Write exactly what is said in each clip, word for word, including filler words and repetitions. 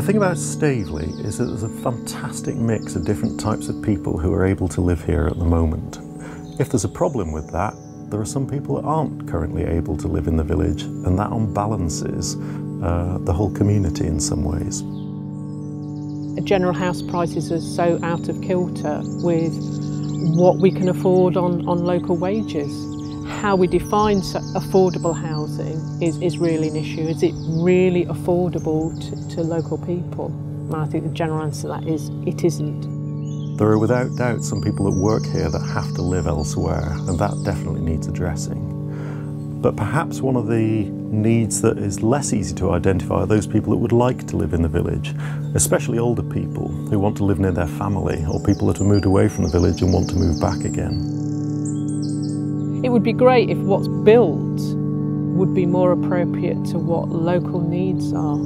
The thing about Staveley is that there's a fantastic mix of different types of people who are able to live here at the moment. If there's a problem with that, there are some people that aren't currently able to live in the village, and that unbalances uh, the whole community in some ways. General house prices are so out of kilter with what we can afford on, on local wages. How we define affordable housing is, is really an issue. Is it really affordable to, to local people? And I think the general answer to that is it isn't. There are without doubt some people that work here that have to live elsewhere, and that definitely needs addressing. But perhaps one of the needs that is less easy to identify are those people that would like to live in the village, especially older people who want to live near their family, or people that have moved away from the village and want to move back again. It would be great if what's built would be more appropriate to what local needs are,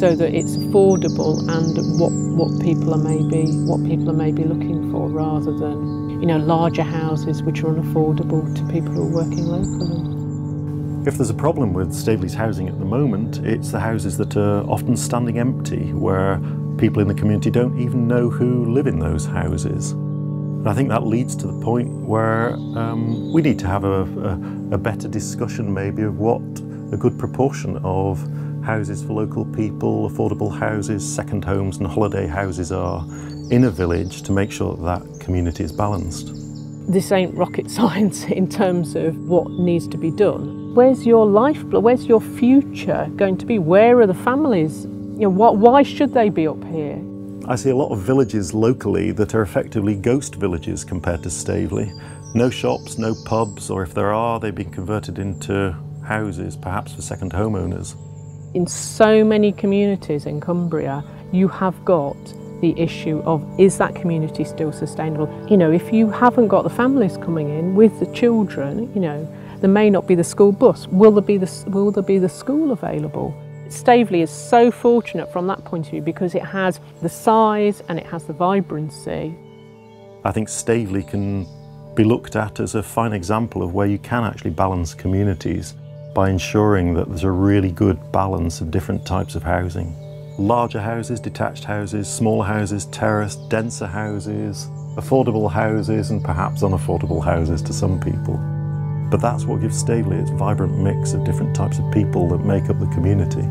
so that it's affordable and what, what people are maybe what people are maybe looking for, rather than, you know, larger houses which are unaffordable to people who are working locally. If there's a problem with Staveley's housing at the moment, it's the houses that are often standing empty, where people in the community don't even know who live in those houses. And I think that leads to the point where um, we need to have a, a, a better discussion maybe of what a good proportion of houses for local people, affordable houses, second homes and holiday houses are in a village, to make sure that, that community is balanced. This ain't rocket science in terms of what needs to be done. Where's your life, where's your future going to be? Where are the families? You know, what, why should they be up here? I see a lot of villages locally that are effectively ghost villages compared to Staveley. No shops, no pubs, or if there are, they've been converted into houses, perhaps for second homeowners. In so many communities in Cumbria, you have got the issue of, is that community still sustainable? You know, if you haven't got the families coming in with the children, you know, there may not be the school bus. Will there be the, will there be the school available? Staveley is so fortunate from that point of view, because it has the size and it has the vibrancy. I think Staveley can be looked at as a fine example of where you can actually balance communities by ensuring that there's a really good balance of different types of housing. Larger houses, detached houses, smaller houses, terraced, denser houses, affordable houses, and perhaps unaffordable houses to some people. But that's what gives Staveley its vibrant mix of different types of people that make up the community.